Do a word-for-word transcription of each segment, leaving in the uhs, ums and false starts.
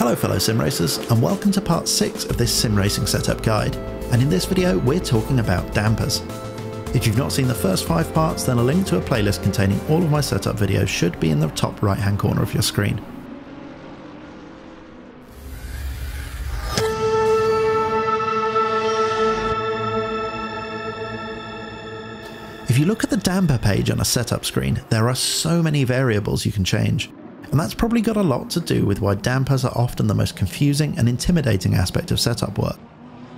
Hello fellow sim racers, and welcome to part six of this sim racing setup guide, and in this video we're talking about dampers. If you've not seen the first five parts, then a link to a playlist containing all of my setup videos should be in the top right hand corner of your screen. If you look at the damper page on a setup screen, there are so many variables you can change. And that's probably got a lot to do with why dampers are often the most confusing and intimidating aspect of setup work.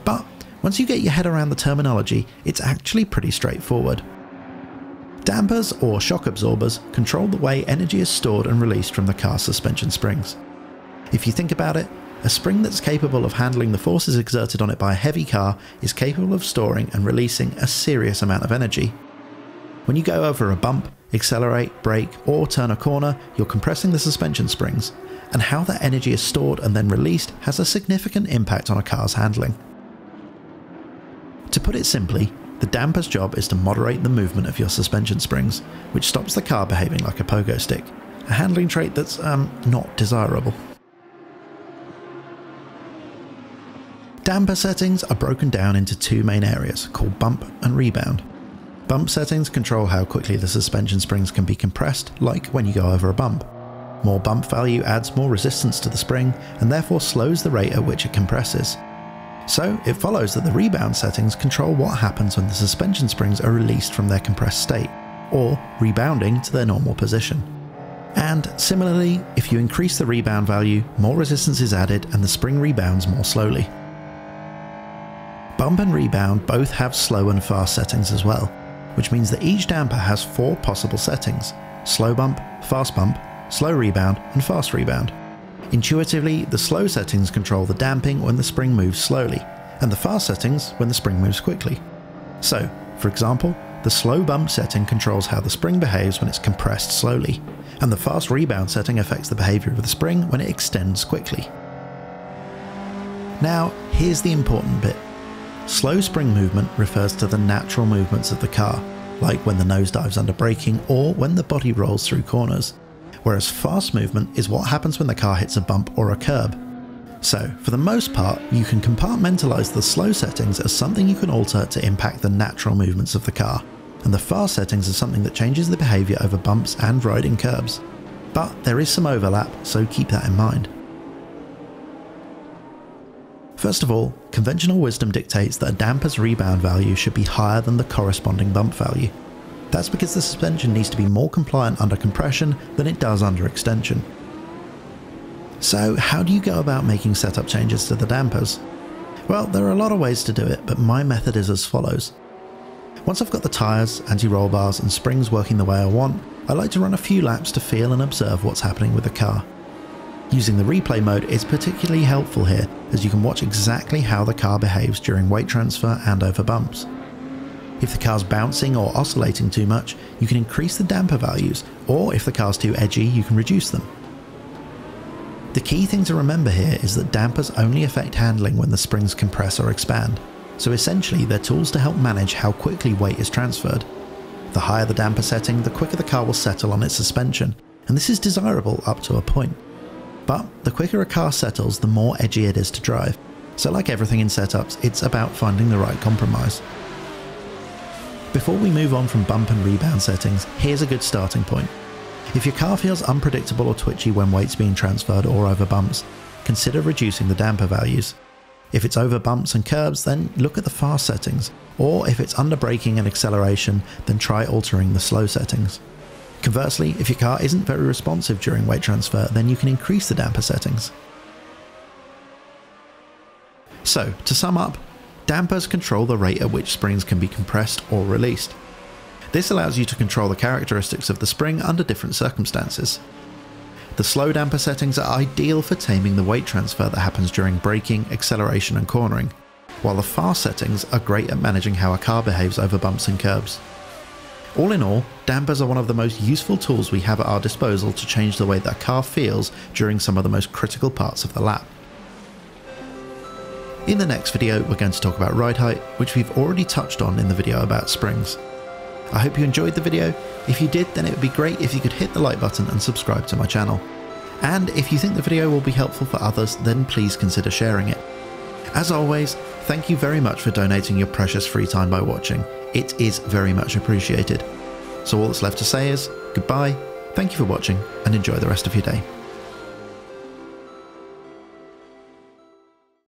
But once you get your head around the terminology, it's actually pretty straightforward. Dampers, or shock absorbers, control the way energy is stored and released from the car suspension springs. If you think about it, a spring that's capable of handling the forces exerted on it by a heavy car is capable of storing and releasing a serious amount of energy. When you go over a bump, accelerate, brake, or turn a corner, you're compressing the suspension springs, and how that energy is stored and then released has a significant impact on a car's handling. To put it simply, the damper's job is to moderate the movement of your suspension springs, which stops the car behaving like a pogo stick, a handling trait that's um, not desirable. Damper settings are broken down into two main areas called bump and rebound. Bump settings control how quickly the suspension springs can be compressed, like when you go over a bump. More bump value adds more resistance to the spring and therefore slows the rate at which it compresses. So it follows that the rebound settings control what happens when the suspension springs are released from their compressed state, or rebounding to their normal position. And similarly, if you increase the rebound value, more resistance is added and the spring rebounds more slowly. Bump and rebound both have slow and fast settings as well, which means that each damper has four possible settings: slow bump, fast bump, slow rebound, and fast rebound. Intuitively, the slow settings control the damping when the spring moves slowly, and the fast settings when the spring moves quickly. So, for example, the slow bump setting controls how the spring behaves when it's compressed slowly, and the fast rebound setting affects the behavior of the spring when it extends quickly. Now, here's the important bit. Slow spring movement refers to the natural movements of the car, like when the nose dives under braking or when the body rolls through corners, whereas fast movement is what happens when the car hits a bump or a curb. So, for the most part, you can compartmentalise the slow settings as something you can alter to impact the natural movements of the car, and the fast settings as something that changes the behaviour over bumps and riding curbs. But there is some overlap, so keep that in mind. First of all, conventional wisdom dictates that a damper's rebound value should be higher than the corresponding bump value. That's because the suspension needs to be more compliant under compression than it does under extension. So how do you go about making setup changes to the dampers? Well, there are a lot of ways to do it, but my method is as follows. Once I've got the tyres, anti-roll bars and springs working the way I want, I like to run a few laps to feel and observe what's happening with the car. Using the replay mode is particularly helpful here, as you can watch exactly how the car behaves during weight transfer and over bumps. If the car's bouncing or oscillating too much, you can increase the damper values, or if the car's too edgy, you can reduce them. The key thing to remember here is that dampers only affect handling when the springs compress or expand, so essentially they're tools to help manage how quickly weight is transferred. The higher the damper setting, the quicker the car will settle on its suspension, and this is desirable up to a point. But the quicker a car settles, the more edgy it is to drive, so like everything in setups, it's about finding the right compromise. Before we move on from bump and rebound settings, here's a good starting point. If your car feels unpredictable or twitchy when weight's being transferred or over bumps, consider reducing the damper values. If it's over bumps and curbs, then look at the fast settings, or if it's under braking and acceleration, then try altering the slow settings. Conversely, if your car isn't very responsive during weight transfer, then you can increase the damper settings. So, to sum up, dampers control the rate at which springs can be compressed or released. This allows you to control the characteristics of the spring under different circumstances. The slow damper settings are ideal for taming the weight transfer that happens during braking, acceleration and cornering, while the fast settings are great at managing how a car behaves over bumps and curbs. All in all, dampers are one of the most useful tools we have at our disposal to change the way that a car feels during some of the most critical parts of the lap. In the next video, we're going to talk about ride height, which we've already touched on in the video about springs. I hope you enjoyed the video. If you did, then it would be great if you could hit the like button and subscribe to my channel. and if you think the video will be helpful for others, then please consider sharing it. As always, thank you very much for donating your precious free time by watching. It is very much appreciated. So all that's left to say is goodbye, thank you for watching, and enjoy the rest of your day.